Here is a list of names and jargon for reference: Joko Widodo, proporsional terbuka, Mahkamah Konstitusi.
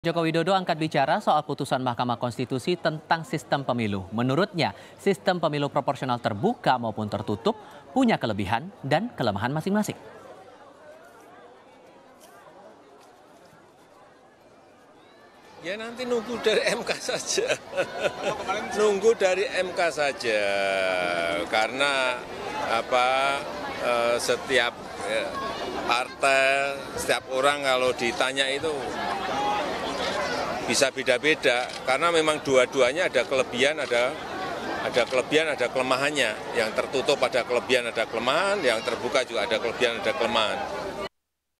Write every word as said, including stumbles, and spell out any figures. Joko Widodo angkat bicara soal putusan Mahkamah Konstitusi tentang sistem pemilu. Menurutnya, sistem pemilu proporsional terbuka maupun tertutup punya kelebihan dan kelemahan masing-masing. Ya nanti nunggu dari M K saja. Nunggu dari M K saja. Karena apa setiap partai, setiap orang kalau ditanya itu bisa beda-beda, karena memang dua-duanya ada kelebihan, ada ada kelebihan, ada kelemahannya. Yang tertutup ada kelebihan, ada kelemahan, yang terbuka juga ada kelebihan, ada kelemahan.